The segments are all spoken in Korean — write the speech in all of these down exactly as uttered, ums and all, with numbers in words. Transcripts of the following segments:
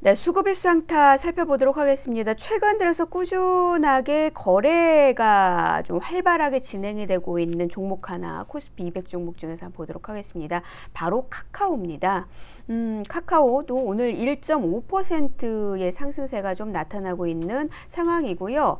네, 수급입 수상타 살펴보도록 하겠습니다. 최근 들어서 꾸준하게 거래가 좀 활발하게 진행이 되고 있는 종목 하나, 코스피 이백 종목 중에서 한번 보도록 하겠습니다. 바로 카카오입니다. 음, 카카오도 오늘 일 점 오 퍼센트의 상승세가 좀 나타나고 있는 상황이고요.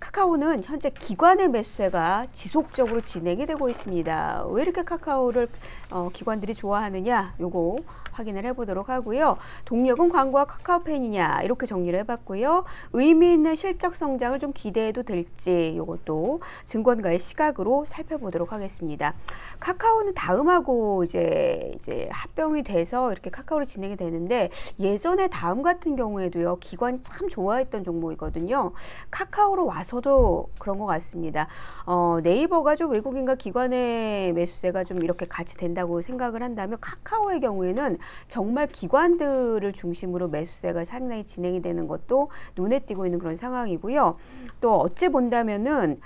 카카오는 현재 기관의 매수세가 지속적으로 진행이 되고 있습니다. 왜 이렇게 카카오를 어, 기관들이 좋아하느냐, 요거 확인을 해보도록 하고요. 동력은 광고와 카카오페이냐, 이렇게 정리를 해봤고요. 의미 있는 실적 성장을 좀 기대해도 될지, 이것도 증권가의 시각으로 살펴보도록 하겠습니다. 카카오는 다음하고 이제 이제 합병이 돼서 이렇게 카카오로 진행이 되는데, 예전에 다음 같은 경우에도요, 기관이 참 좋아했던 종목이거든요. 카카오로 와서도 그런 것 같습니다. 어, 네이버가 좀 외국인과 기관의 매수세가 좀 이렇게 같이 된다고 생각을 한다면, 카카오의 경우에는 정말 기관들을 중심으로 매수세가 상당히 진행이 되는 것도 눈에 띄고 있는 그런 상황이고요. 또 어찌 본다면은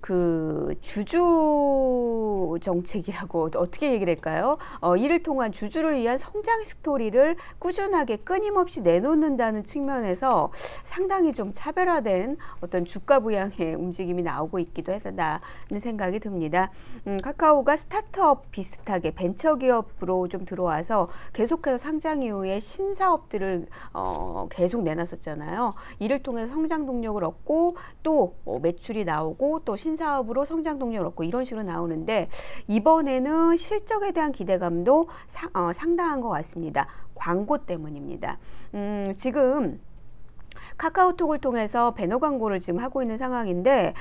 그 주주 정책이라고 어떻게 얘기를 할까요? 어, 이를 통한 주주를 위한 성장 스토리를 꾸준하게 끊임없이 내놓는다는 측면에서 상당히 좀 차별화된 어떤 주가 부양의 움직임이 나오고 있기도 하다는 생각이 듭니다. 음, 카카오가 스타트업 비슷하게 벤처기업으로 좀 들어와서 계속해서 상장 이후에 신사업들을 어, 계속 내놨었잖아요. 이를 통해서 성장 동력을 얻고 또 어, 매출이 나오고 또 신 사업으로 성장 동력을 얻고 이런 식으로 나오는데, 이번에는 실적에 대한 기대감도 사, 어, 상당한 것 같습니다. 광고 때문입니다. 음, 지금 카카오톡을 통해서 배너 광고를 지금 하고 있는 상황인데,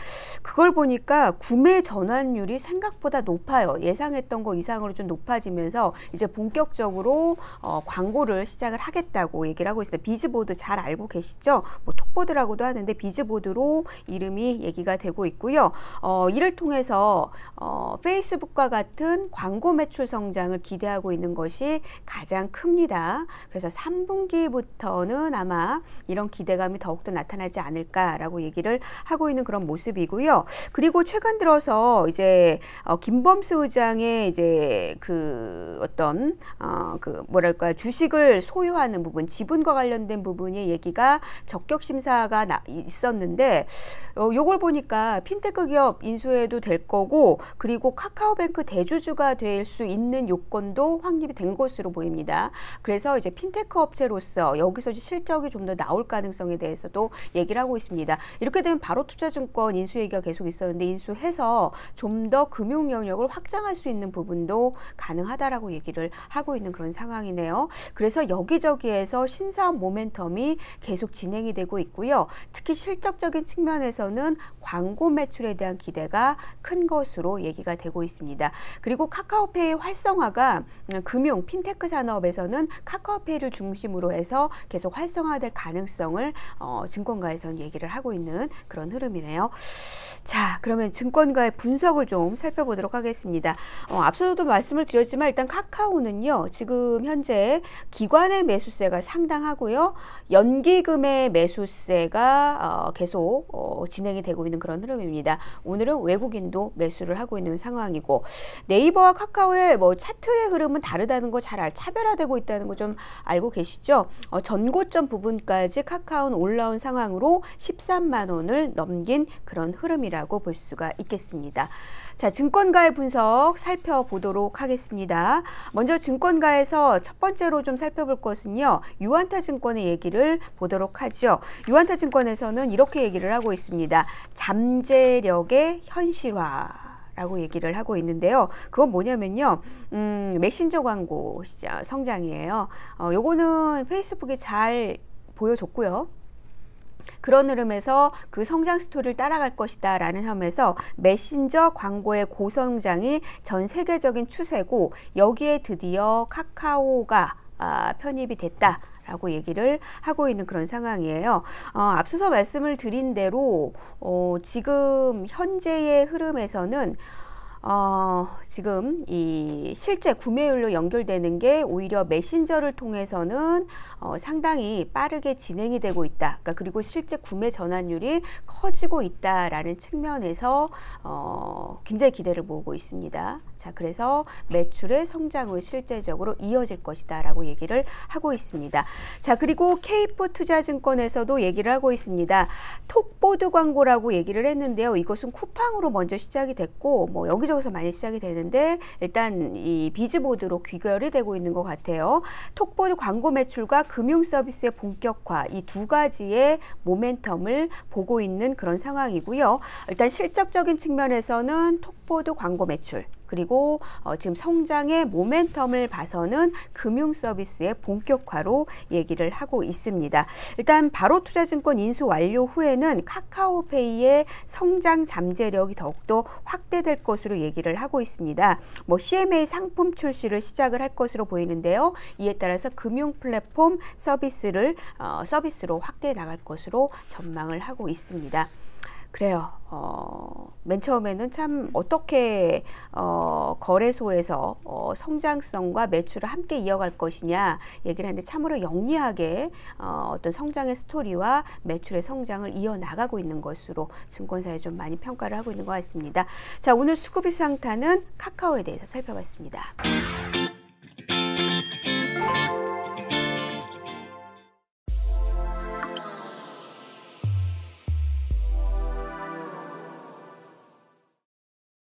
그걸 보니까 구매 전환율이 생각보다 높아요. 예상했던 거 이상으로 좀 높아지면서 이제 본격적으로 어, 광고를 시작을 하겠다고 얘기를 하고 있습니다. 비즈보드 잘 알고 계시죠? 뭐 톡보드라고도 하는데 비즈보드로 이름이 얘기가 되고 있고요. 어, 이를 통해서 어, 페이스북과 같은 광고 매출 성장을 기대하고 있는 것이 가장 큽니다. 그래서 삼 분기부터는 아마 이런 기대감이 더욱더 나타나지 않을까라고 얘기를 하고 있는 그런 모습이고요. 그리고 최근 들어서 이제 어, 김범수 의장의 이제 그 어떤 어, 그 뭐랄까 주식을 소유하는 부분, 지분과 관련된 부분의 얘기가 적격 심사가 나, 있었는데, 어, 요걸 보니까 핀테크 기업 인수해도 될 거고, 그리고 카카오뱅크 대주주가 될 수 있는 요건도 확립이 된 것으로 보입니다. 그래서 이제 핀테크 업체로서 여기서 실적이 좀 더 나올 가능성에 대해서도 얘기를 하고 있습니다. 이렇게 되면 바로 투자증권 인수 얘기가 계속 있었는데, 인수해서 좀 더 금융 영역을 확장할 수 있는 부분도 가능하다라고 얘기를 하고 있는 그런 상황이네요. 그래서 여기저기에서 신사업 모멘텀이 계속 진행이 되고 있고요. 특히 실적적인 측면에서는 광고 매출에 대한 기대가 큰 것으로 얘기가 되고 있습니다. 그리고 카카오페이 활성화가 금융, 핀테크 산업에서는 카카오페이를 중심으로 해서 계속 활성화될 가능성이 성을 어, 증권가에서는 얘기를 하고 있는 그런 흐름이네요. 자, 그러면 증권가의 분석을 좀 살펴보도록 하겠습니다. 어, 앞서도 말씀을 드렸지만 일단 카카오는요, 지금 현재 기관의 매수세가 상당하고요, 연기금의 매수세가 어, 계속 어, 진행이 되고 있는 그런 흐름입니다. 오늘은 외국인도 매수를 하고 있는 상황이고, 네이버와 카카오의 뭐 차트의 흐름은 다르다는 거 잘 알, 차별화되고 있다는 거 좀 알고 계시죠? 어, 전고점 부분까지 카카오는 올라온 상황으로 십삼만 원을 넘긴 그런 흐름이라고 볼 수가 있겠습니다. 자, 증권가의 분석 살펴보도록 하겠습니다. 먼저 증권가에서 첫 번째로 좀 살펴볼 것은요, 유한타증권의 얘기를 보도록 하죠. 유한타증권에서는 이렇게 얘기를 하고 있습니다. 잠재력의 현실화. 라고 얘기를 하고 있는데요. 그건 뭐냐면요, 음, 메신저 광고 시장 성장이에요. 어, 요거는 페이스북이 잘 보여줬고요. 그런 흐름에서 그 성장 스토리를 따라갈 것이다 라는 점에서 메신저 광고의 고성장이 전 세계적인 추세고, 여기에 드디어 카카오가 아, 편입이 됐다 라고 얘기를 하고 있는 그런 상황이에요. 어, 앞서서 말씀을 드린 대로 어, 지금 현재의 흐름에서는 어, 지금 이 실제 구매율로 연결되는 게 오히려 메신저를 통해서는 어, 상당히 빠르게 진행이 되고 있다. 그러니까 그리고 실제 구매 전환율이 커지고 있다라는 측면에서 어, 굉장히 기대를 모으고 있습니다. 자, 그래서 매출의 성장으로 실제적으로 이어질 것이다 라고 얘기를 하고 있습니다. 자, 그리고 K푸드 투자증권에서도 얘기를 하고 있습니다. 톡보드 광고라고 얘기를 했는데요. 이것은 쿠팡으로 먼저 시작이 됐고 뭐 여기서 여기서 많이 시작이 되는데 일단 이 비즈보드로 귀결이 되고 있는 것 같아요. 톡보드 광고 매출과 금융 서비스의 본격화, 이 두 가지의 모멘텀을 보고 있는 그런 상황이고요. 일단 실적적인 측면에서는 톡보드 광고 매출 그리고 어 지금 성장의 모멘텀을 봐서는 금융 서비스의 본격화로 얘기를 하고 있습니다. 일단 바로 투자증권 인수 완료 후에는 카카오페이의 성장 잠재력이 더욱더 확대될 것으로 얘기를 하고 있습니다. 뭐 씨엠에이 상품 출시를 시작을 할 것으로 보이는데요. 이에 따라서 금융 플랫폼 서비스를 어 서비스로 확대해 나갈 것으로 전망을 하고 있습니다. 그래요. 어, 맨 처음에는 참 어떻게 어, 거래소에서 어, 성장성과 매출을 함께 이어갈 것이냐 얘기를 하는데 참으로 영리하게 어, 어떤 성장의 스토리와 매출의 성장을 이어나가고 있는 것으로 증권사에 좀 많이 평가를 하고 있는 것 같습니다. 자, 오늘 수급이 수상타는 카카오에 대해서 살펴봤습니다.